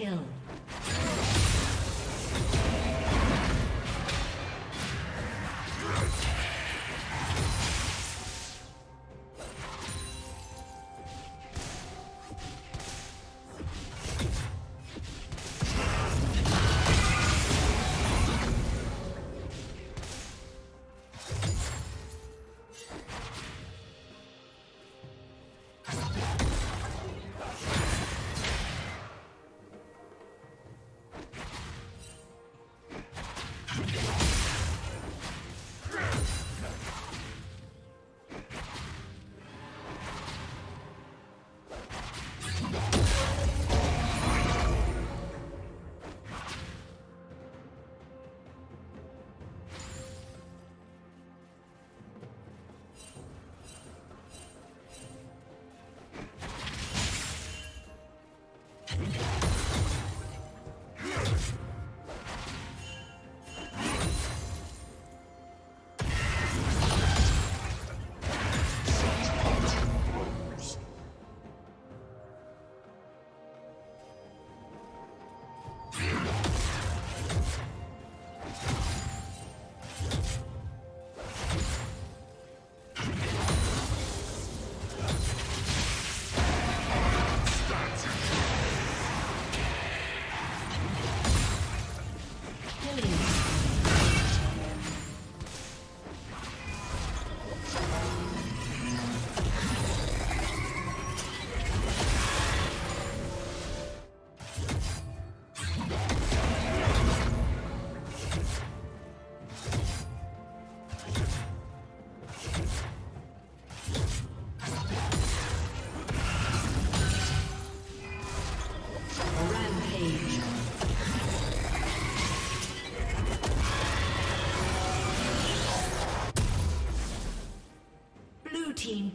Kill.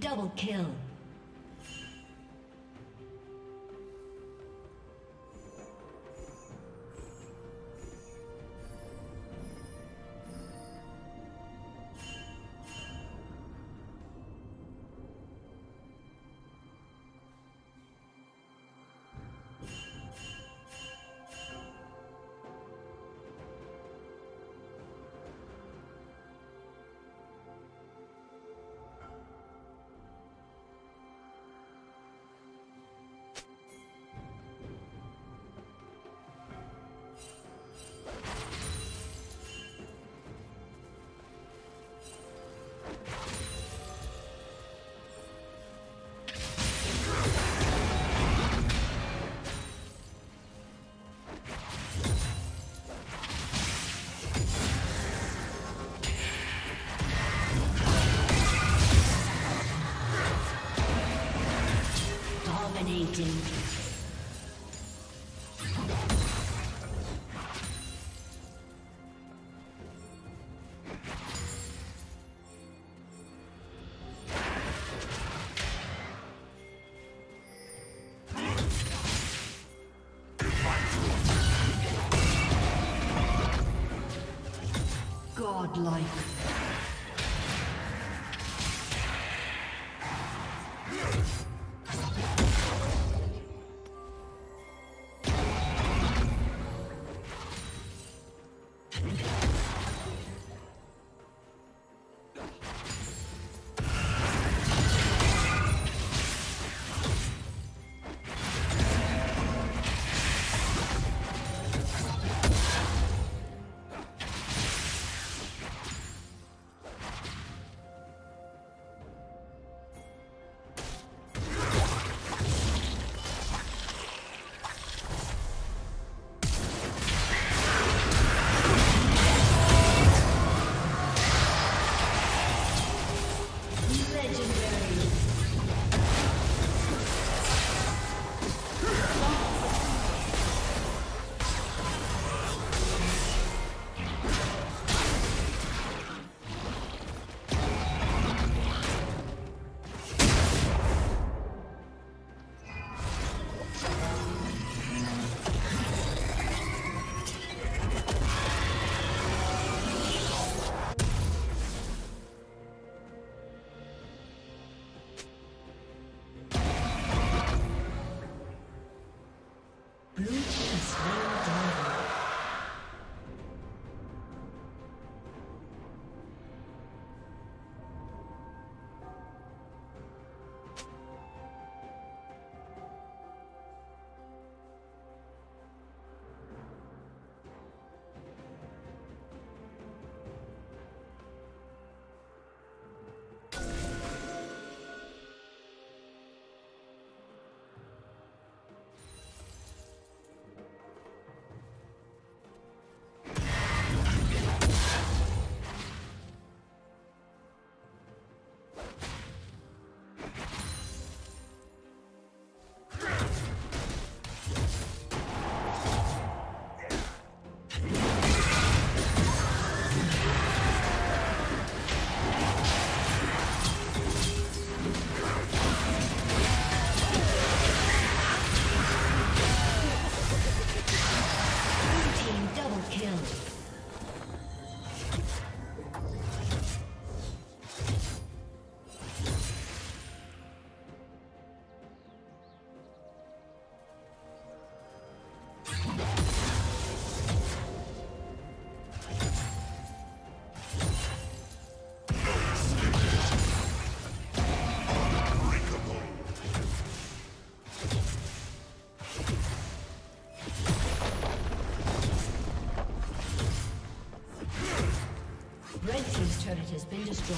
Double kill. Legend. It has been destroyed.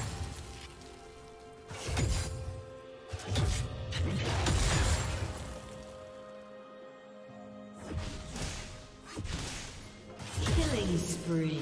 Killing spree.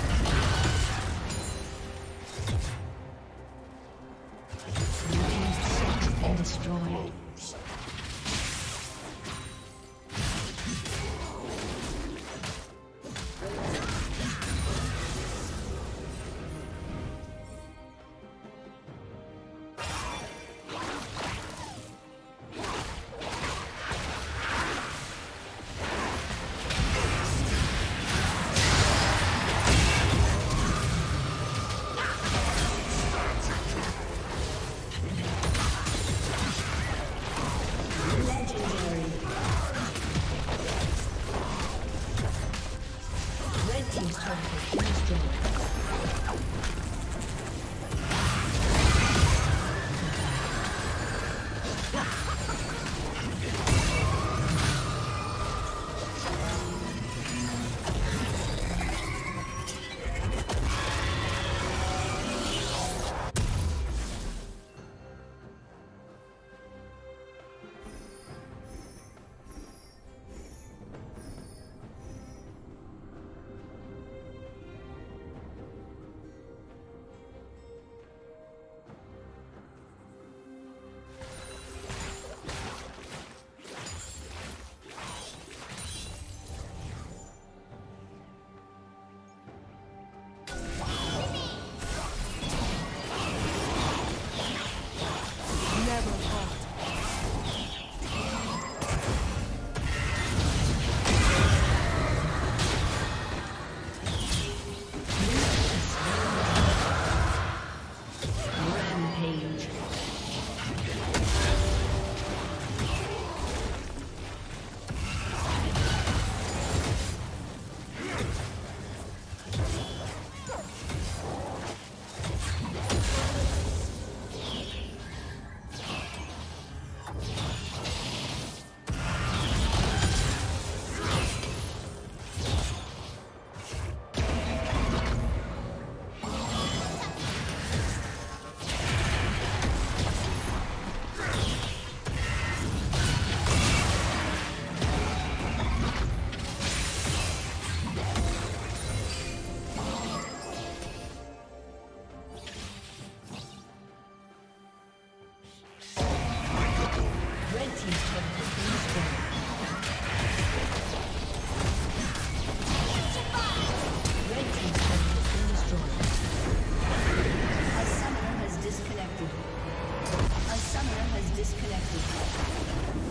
A summoner has disconnected.